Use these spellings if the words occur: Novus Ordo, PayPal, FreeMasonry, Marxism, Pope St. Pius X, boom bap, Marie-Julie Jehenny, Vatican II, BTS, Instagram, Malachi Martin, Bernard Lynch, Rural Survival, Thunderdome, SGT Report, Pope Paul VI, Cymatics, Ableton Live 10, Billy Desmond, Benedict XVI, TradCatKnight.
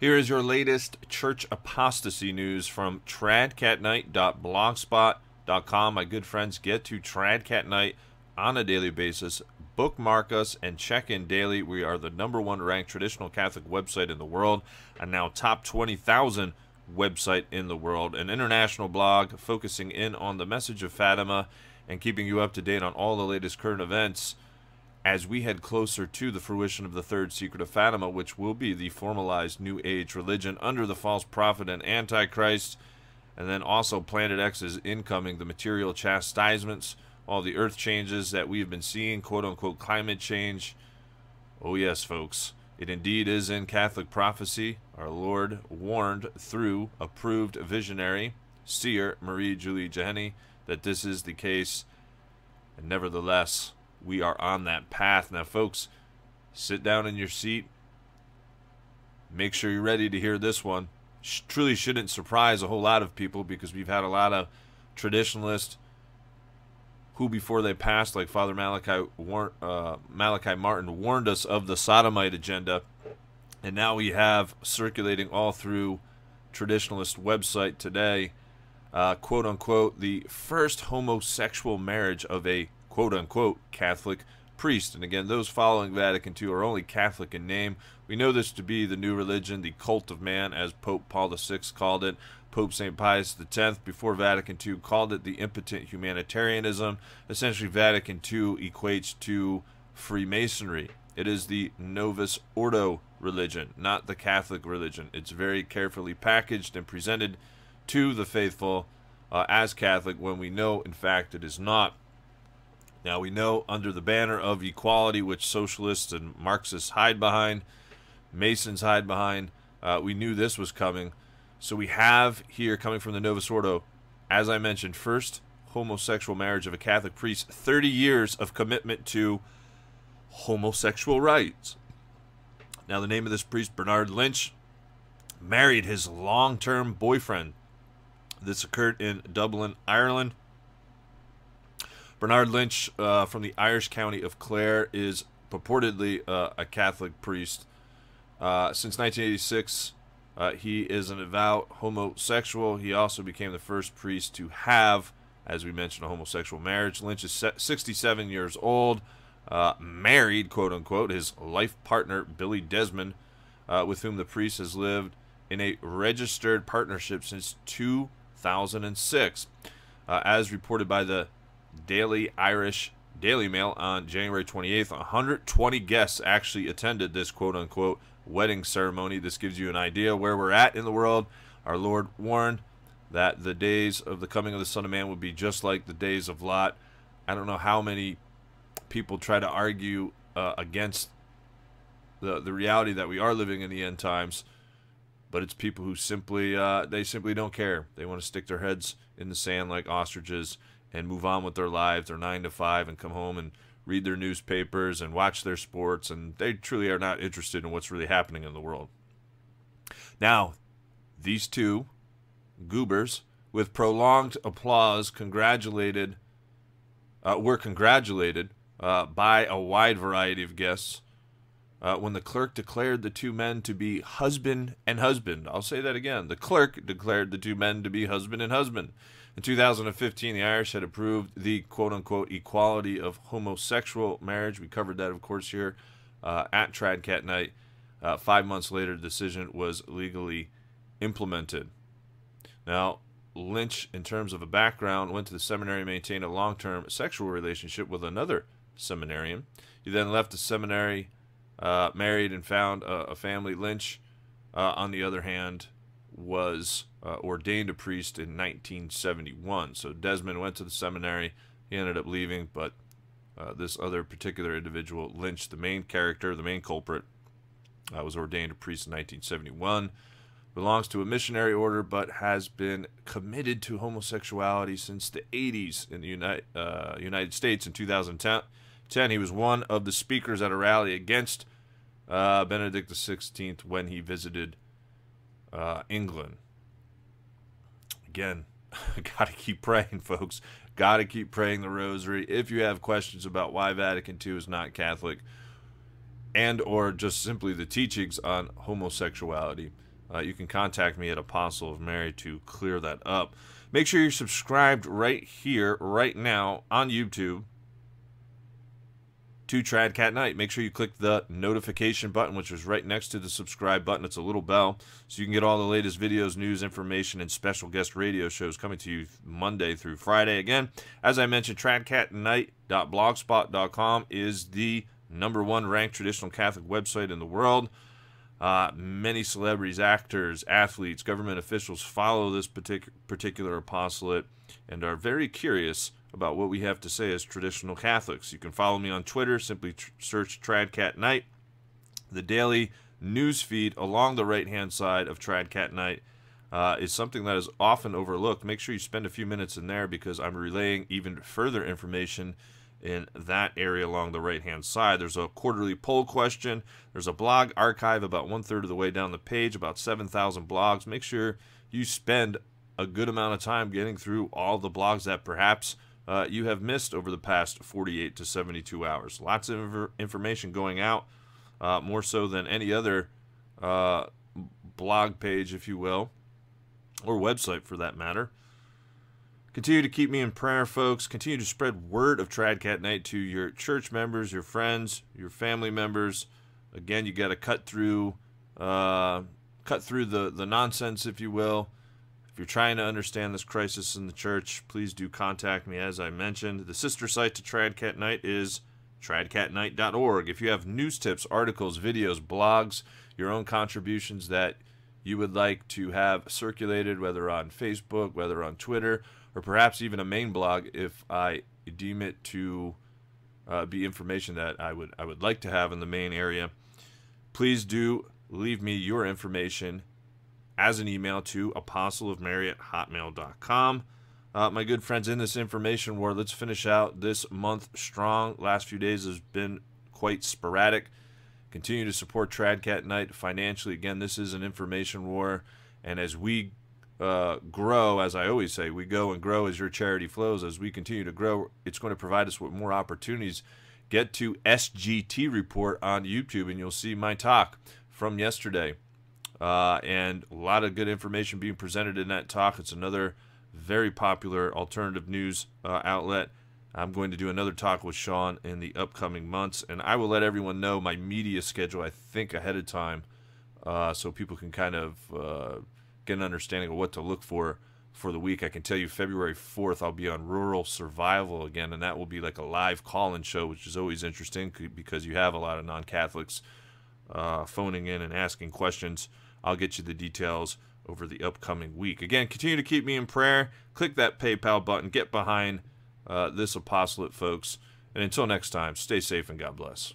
Here is your latest church apostasy news from TradCatKnight.blogspot.com. My good friends, get to TradCatKnight on a daily basis. Bookmark us and check in daily. We are the #1 ranked traditional Catholic website in the world, and now top 20,000 website in the world. An international blog focusing in on the message of Fatima and keeping you up to date on all the latest current events as we head closer to the fruition of the third secret of Fatima, which will be the formalized New Age religion under the false prophet and Antichrist. And then also Planet X's incoming, the material chastisements, all the earth changes that we've been seeing, quote-unquote climate change. Oh yes, folks, it indeed is in Catholic prophecy. Our Lord warned through approved visionary, seer Marie-Julie Jehenny, that this is the case. And nevertheless, we are on that path. Now, folks, sit down in your seat. Make sure you're ready to hear this one. Truly shouldn't surprise a whole lot of people, because we've had a lot of traditionalists who, before they passed, like Father Malachi Martin, warned us of the sodomite agenda. And now we have circulating all through traditionalist website today, quote-unquote, the first homosexual marriage of a, quote-unquote, Catholic priest. And again, those following Vatican II are only Catholic in name. We know this to be the new religion, the cult of man, as Pope Paul VI called it. Pope St. Pius X, before Vatican II, called it the impotent humanitarianism. Essentially, Vatican II equates to FreeMasonry. It is the Novus Ordo religion, not the Catholic religion. It's very carefully packaged and presented to the faithful as Catholic, when we know, in fact, it is not. Now, we know under the banner of equality, which socialists and Marxists hide behind, Masons hide behind, we knew this was coming. So we have here, coming from the Novus Ordo, as I mentioned, first homosexual marriage of a Catholic priest, 30 years of commitment to homosexual rights. Now, the name of this priest, Bernard Lynch, married his long-term boyfriend. This occurred in Dublin, Ireland. Bernard Lynch, from the Irish county of Clare, is purportedly a Catholic priest. Since 1986... he is an avowed homosexual. He also became the first priest to have, as we mentioned, a homosexual marriage. Lynch is 67 years old, married, quote-unquote, his life partner, Billy Desmond, with whom the priest has lived in a registered partnership since 2006. As reported by the Daily Irish Daily Mail on January 28th, 120 guests actually attended this, quote-unquote, wedding ceremony. This gives you an idea where we're at in the world. Our Lord warned that the days of the coming of the Son of Man would be just like the days of Lot. I don't know how many people try to argue against the reality that we are living in the end times, but it's people who simply they don't care. They want to stick their heads in the sand like ostriches and move on with their lives, their 9-to-5, and come home and read their newspapers and watch their sports, and they truly are not interested in what's really happening in the world. Now, these two goobers, with prolonged applause, were congratulated by a wide variety of guests when the clerk declared the two men to be husband and husband. I'll say that again. The clerk declared the two men to be husband and husband. In 2015, the Irish had approved the quote-unquote equality of homosexual marriage. We covered that, of course, here at TradCatKnight. 5 months later, the decision was legally implemented. Now, Lynch, in terms of a background, went to the seminary and maintained a long-term sexual relationship with another seminarian. He then left the seminary, married, and found a family. Lynch, on the other hand, was ordained a priest in 1971. So Desmond went to the seminary. He ended up leaving, but this other particular individual, Lynch, the main character, the main culprit, was ordained a priest in 1971, belongs to a missionary order, but has been committed to homosexuality since the 80s in the United States. In 2010, he was one of the speakers at a rally against Benedict XVI when he visited England. Again, gotta keep praying, folks. Gotta keep praying the rosary. If you have questions about why Vatican II is not Catholic, and or just simply the teachings on homosexuality, you can contact me at Apostle of Mary to clear that up. Make sure you're subscribed right here, right now, on YouTube to TradCatKnight. Make sure you click the notification button, which is right next to the subscribe button. It's a little bell, so you can get all the latest videos, news, information, and special guest radio shows coming to you Monday through Friday. Again, as I mentioned, TradCatKnight.blogspot.com is the #1 ranked traditional Catholic website in the world. Many celebrities, actors, athletes, government officials follow this particular apostolate and are very curious about what we have to say as traditional Catholics. You can follow me on Twitter. Simply search TradCatKnight. The daily news feed along the right-hand side of TradCatKnight is something that is often overlooked. Make sure you spend a few minutes in there because I'm relaying even further information in that area along the right-hand side. There's a quarterly poll question. There's a blog archive about 1/3 of the way down the page, about 7,000 blogs. Make sure you spend a good amount of time getting through all the blogs that perhaps you have missed over the past 48 to 72 hours. Lots of information going out, more so than any other blog page, if you will, or website for that matter. Continue to keep me in prayer, folks. Continue to spread word of TradCatKnight to your church members, your friends, your family members. Again, you got to cut through the nonsense, if you will. If you're trying to understand this crisis in the church, please do contact me, as I mentioned. The sister site to TradCatKnight is tradcatnight.org. If you have news tips, articles, videos, blogs, your own contributions that you would like to have circulated, whether on Facebook, whether on Twitter, or perhaps even a main blog, if I deem it to be information that I would like to have in the main area, please do leave me your information as an email to apostleofmary@hotmail.com. My good friends, in this information war, let's finish out this month strong. Last few days has been quite sporadic. Continue to support TradCatKnight financially. Again, this is an information war, and as we grow, as I always say, we go and grow as your charity flows. As we continue to grow, it's going to provide us with more opportunities. Get to SGT Report on YouTube and you'll see my talk from yesterday, and a lot of good information being presented in that talk. It's another very popular alternative news outlet. I'm going to do another talk with Sean in the upcoming months, and I will let everyone know my media schedule, I think, ahead of time, so people can kind of get an understanding of what to look for the week. I can tell you February 4th I'll be on Rural Survival again, and that will be like a live call-in show, which is always interesting because you have a lot of non-Catholics phoning in and asking questions. I'll get you the details over the upcoming week. Again, continue to keep me in prayer. Click that PayPal button. Get behind this apostolate, folks. And until next time, stay safe and God bless.